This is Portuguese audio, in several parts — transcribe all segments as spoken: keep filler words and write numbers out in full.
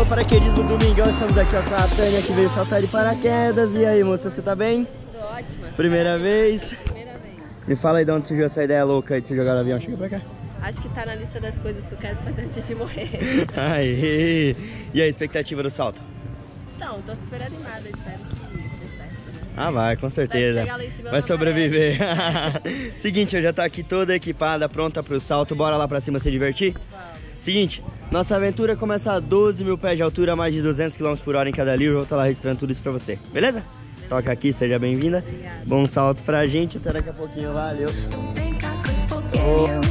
Paulo Paraquedismo, Domingão. Estamos aqui ó, com a Tânia que veio saltar de paraquedas. E aí, moça, você tá bem? Tô ótima. Primeira vez? Primeira vez. Me fala aí de onde surgiu essa ideia louca aí de se jogar no avião. Chega pra cá. Acho que tá na lista das coisas que eu quero fazer antes de morrer. Aê! E a expectativa do salto? Então, tô super animada, espero que... Ah, vai, com certeza. Vai, vai sobreviver. Seguinte, eu já tô aqui toda equipada, pronta pro salto. Bora lá pra cima se divertir? Vamos. Seguinte, nossa aventura começa a doze mil pés de altura, mais de duzentos quilômetros por hora em cada livro. Eu vou estar lá registrando tudo isso pra você, beleza? beleza. Toca aqui, seja bem-vinda. Obrigada. Bom salto pra gente, até daqui a pouquinho. Valeu. Oh.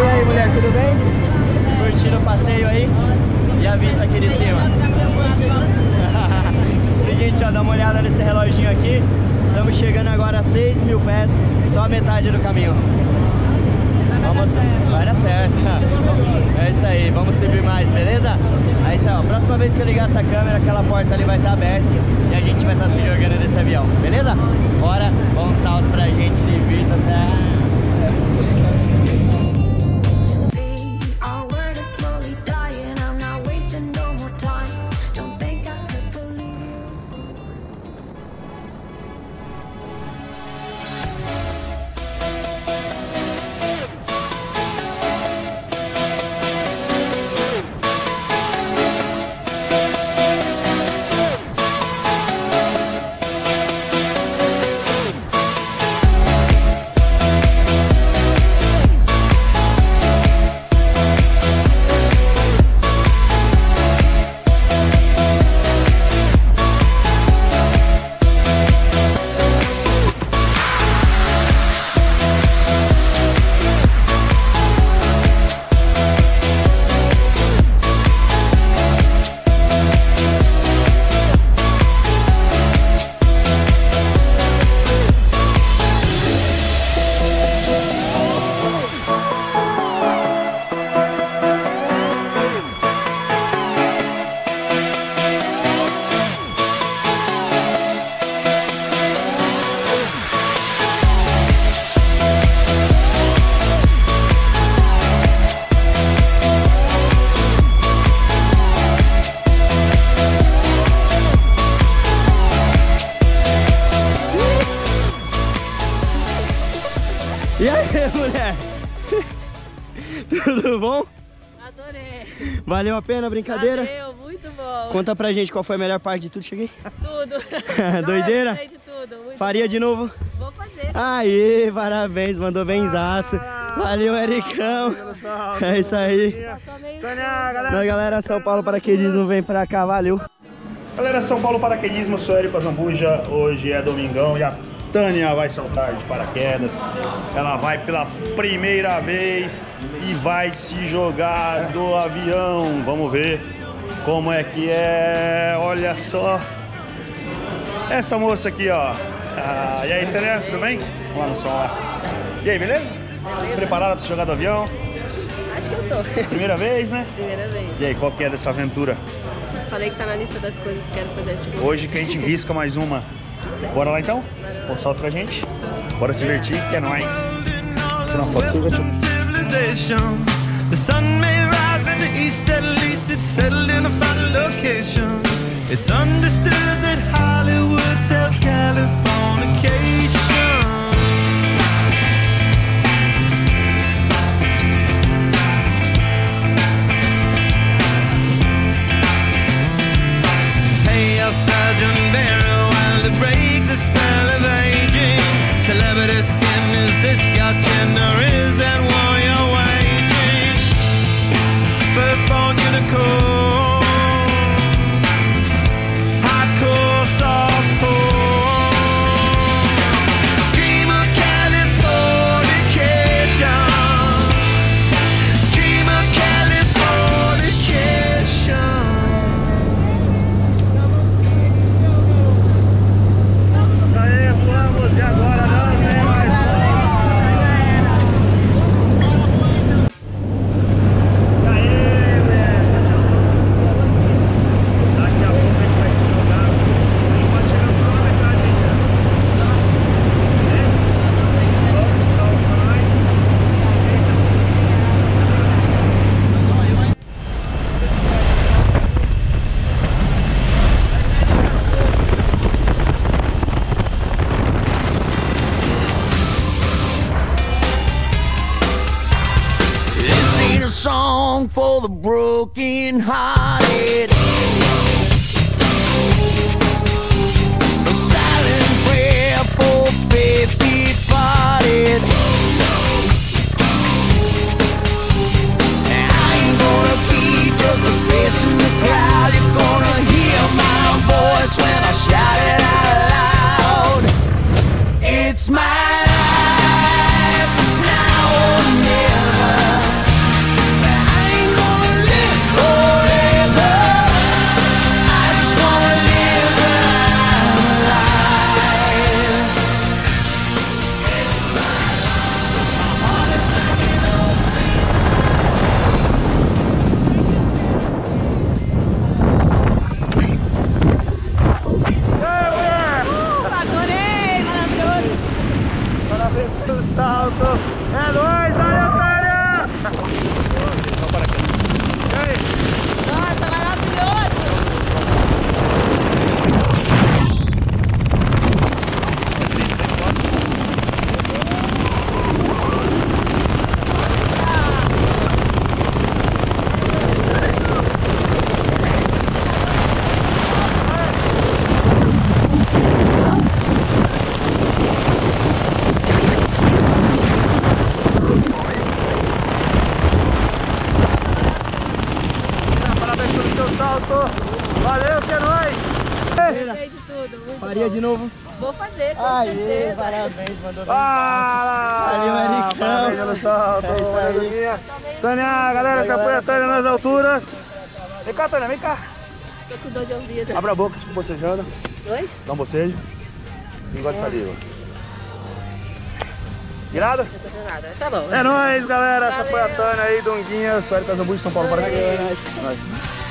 E aí, mulher, tudo bem? Curtindo o passeio aí? E a vista aqui de cima? Seguinte, ó, dá uma olhada nesse reloginho aqui. Estamos chegando agora a seis mil pés, só metade do caminho. Vamos, vai dar certo. É isso aí, vamos subir mais, beleza? É isso aí, ó, próxima vez que eu ligar essa câmera, aquela porta ali vai estar aberta e a gente vai estar se jogando nesse avião, beleza? Bora, bom salto pra gente, divirta-se. E aí, mulher? Tudo bom? Adorei! Valeu a pena a brincadeira? Valeu, muito bom! Conta pra gente qual foi a melhor parte de tudo, cheguei? Tudo! Doideira? Não, eu de tudo. Muito Faria bom. De novo? Vou fazer! Aí, parabéns, mandou benzaço! Ah, valeu, Ericão! Salve, é isso aí! Tânia, galera! Galera, São Paulo Paraquedismo vem pra cá, valeu! Galera, São Paulo Paraquedismo, eu sou Eric, hoje é domingão e a Tânia vai saltar de paraquedas, ela vai pela primeira vez e vai se jogar do avião. Vamos ver como é que é, olha só, essa moça aqui, ó. Ah, e aí, Tânia, tudo bem? Vamos lá no som lá. E aí, beleza? beleza? Preparada pra se jogar do avião? Acho que eu tô. Primeira vez, né? Primeira vez. E aí, qual que é dessa aventura? Falei que tá na lista das coisas que quero fazer. Tipo... Hoje que a gente risca mais uma. Bora lá então? Bom salto pra gente. Bora se divertir, que é nóis. Tirar uma foto sua, tio. song for the broken hearted. A silent prayer for faith departed. I ain't gonna be just a face in the crowd. You're gonna hear my voice when I shout it out loud. It's my life, it's now or never. But I ain't gonna live forever. I just wanna live my life. It's my life, my heart is like an open. Adorei, maravilhoso. Parabéns pelo salto. É nóis, valeu, Tânia! Só para aqui. E aí? Nossa, maravilhoso! Parabéns pelo seu salto. Valeu, que é nóis. Faria de novo? Vou fazer, com Aê, certeza. Parabéns, mandou bem. Fala! Parabéns pelo salto. É Tânia, galera, que apoia a Tânia nas alturas. Vem cá, Tânia, vem cá. Tô com dor de ouvido. Abra a boca, tipo bocejando. Oi? Dá um bocejo. Engole de saliva. Irado? Tá bom. É nóis, galera. Valeu. Essa foi a Tânia aí, Donguinha, Casabu de São Paulo Paraquedismo. É nóis.